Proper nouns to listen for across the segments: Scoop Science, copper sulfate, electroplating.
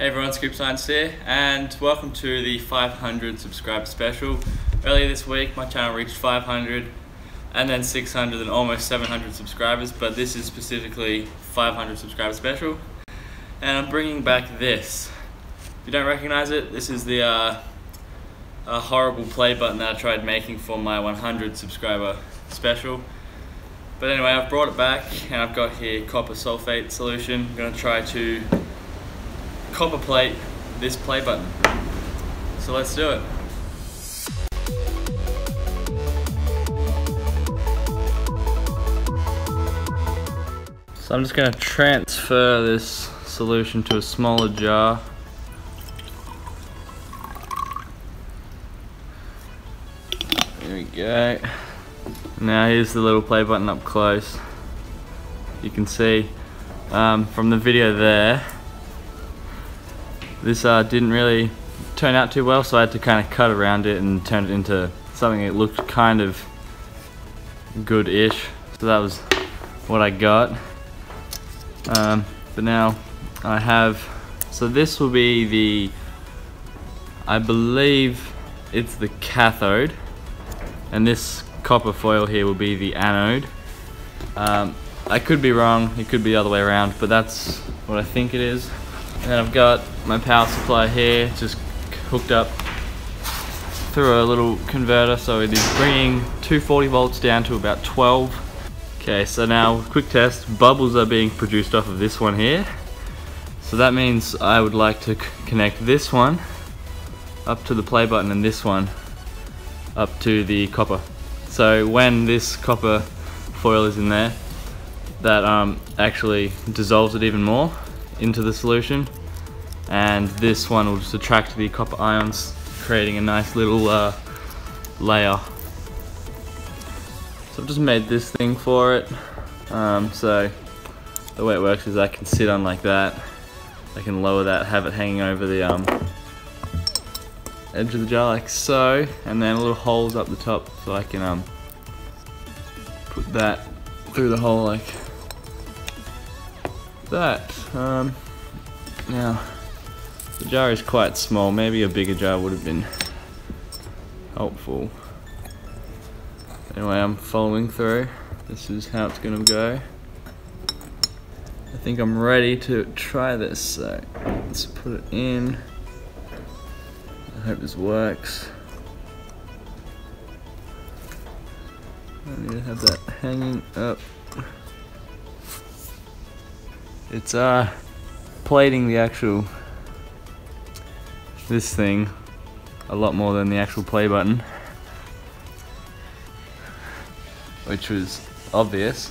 Hey everyone, Scoop Science here, and welcome to the 500 subscriber special. Earlier this week, my channel reached 500, and then 600, and almost 700 subscribers, but this is specifically 500 subscriber special. And I'm bringing back this. If you don't recognize it, this is the a horrible play button that I tried making for my 100 subscriber special. But anyway, I've brought it back, and I've got here copper sulfate solution. I'm gonna try to copper plate this play button. So let's do it. So I'm just going to transfer this solution to a smaller jar. There we go. Now here's the little play button up close. You can see from the video there, this didn't really turn out too well, so I had to kind of cut around it and turn it into something that looked kind of good-ish. So that was what I got. But now I have, so this will be the, I believe it's the cathode, and this copper foil here will be the anode. I could be wrong, it could be the other way around, but that's what I think it is. And I've got my power supply here, just hooked up through a little converter, so it is bringing 240 volts down to about 12. Okay, so now, quick test, bubbles are being produced off of this one here. So that means I would like to connect this one up to the play button and this one up to the copper. So when this copper foil is in there, that actually dissolves it even more into the solution, and this one will just attract the copper ions, creating a nice little layer. So I've just made this thing for it. So the way it works is I can sit on like that, I can lower that, have it hanging over the edge of the jar like so, and then little holes up the top so I can put that through the hole like that. Now the jar is quite small, maybe a bigger jar would have been helpful. Anyway, I'm following through. This is how it's gonna go. I think I'm ready to try this, so let's put it in. I hope this works. I need to have that hanging up. It's plating the actual, this thing, a lot more than the actual play button, which was obvious.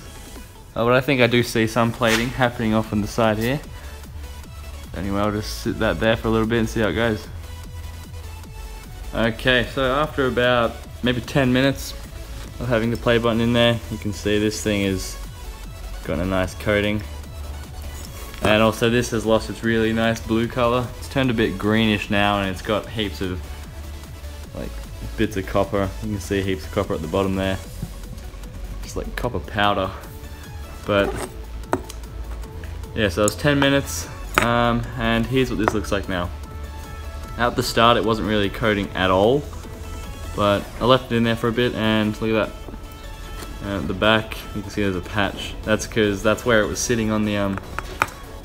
But I think I do see some plating happening off on the side here. Anyway, I'll just sit that there for a little bit and see how it goes. Okay, so after about maybe 10 minutes of having the play button in there, you can see this thing has got a nice coating. And also this has lost its really nice blue color. It's turned a bit greenish now, and it's got heaps of like bits of copper. You can see heaps of copper at the bottom there. It's like copper powder. But yeah, so it was 10 minutes and here's what this looks like now. At the start it wasn't really coating at all, but I left it in there for a bit, and look at that. At the back you can see there's a patch. That's because that's where it was sitting on the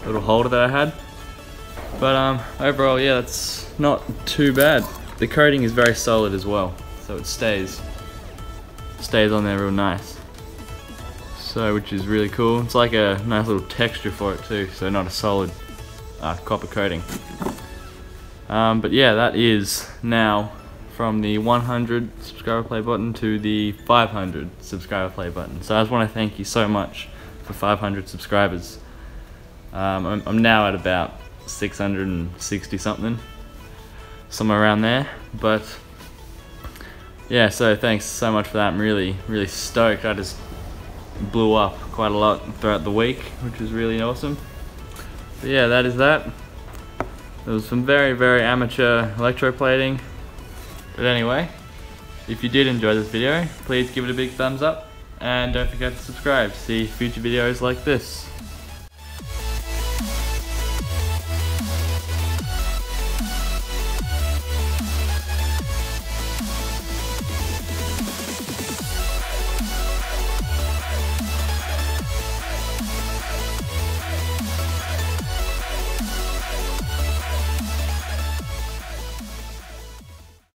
little holder that I had. But overall, yeah, that's not too bad. The coating is very solid as well, so it stays on there real nice, so which is really cool. It's like a nice little texture for it too, so not a solid copper coating. But yeah, that is now from the 100 subscriber play button to the 500 subscriber play button. So I just want to thank you so much for 500 subscribers. I'm now at about 660 something, somewhere around there, but yeah, so thanks so much for that. I'm really stoked. I just blew up quite a lot throughout the week, which is really awesome. But yeah, that is that. There was some very amateur electroplating, but anyway, if you did enjoy this video, please give it a big thumbs up, and don't forget to subscribe to see future videos like this.